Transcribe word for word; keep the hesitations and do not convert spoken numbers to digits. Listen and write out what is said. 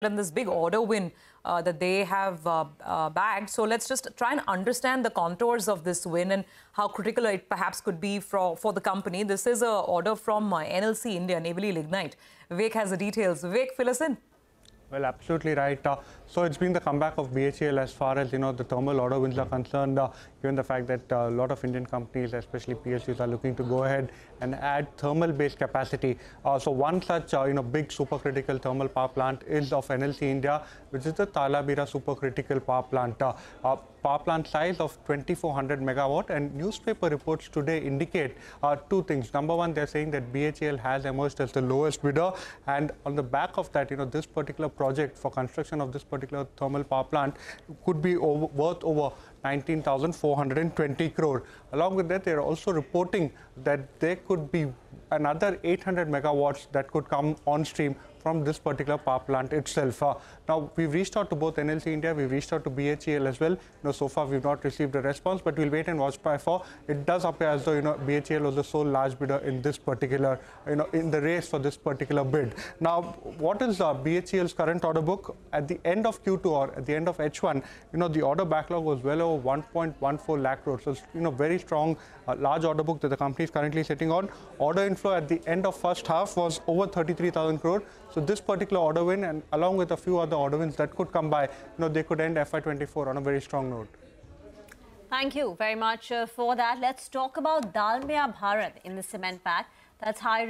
And this big order win uh, that they have uh, uh, bagged. So let's just try and understand the contours of this win and how critical it perhaps could be for, for the company. This is an order from uh, N L C India, Naval Lignite. Vivek has the details. Vivek, fill us in. Well, absolutely right. Uh, so it's been the comeback of B H E L as far as, you know, the thermal order wins are concerned, uh, given the fact that a uh, lot of Indian companies, especially P S Us, are looking to go ahead and add thermal-based capacity. Uh, so one such, uh, you know, big supercritical thermal power plant is of N L C India, which is the Talabira supercritical power plant. Uh, uh, power plant size of twenty-four hundred megawatt, and newspaper reports today indicate uh, two things. Number one, they're saying that B H E L has emerged as the lowest bidder, and on the back of that, you know, this particular project for construction of this particular thermal power plant could be over, worth over nineteen thousand four hundred twenty crore. Along with that, they're also reporting that there could be another eight hundred megawatts that could come on stream from this particular power plant itself. Uh, now, we've reached out to both N L C India, we've reached out to B H E L as well. You know, so far, we've not received a response, but we'll wait and watch by for. It does appear as though, you know, B H E L was the sole large bidder in this particular, you know, in the race for this particular bid. Now, what is uh, B H E L's current order book? At the end of Q two or at the end of H one, you know, the order backlog was well over one point one four lakh crores. So, it's, you know, very strong, uh, large order book that the company is currently sitting on. Order inflow at the end of first half was over thirty-three thousand crore. So this particular order win, and along with a few other order wins that could come by, you know, they could end F Y twenty-four on a very strong note. Thank you very much uh, for that. Let's talk about Dalmia Bharat in the cement pack. That's high.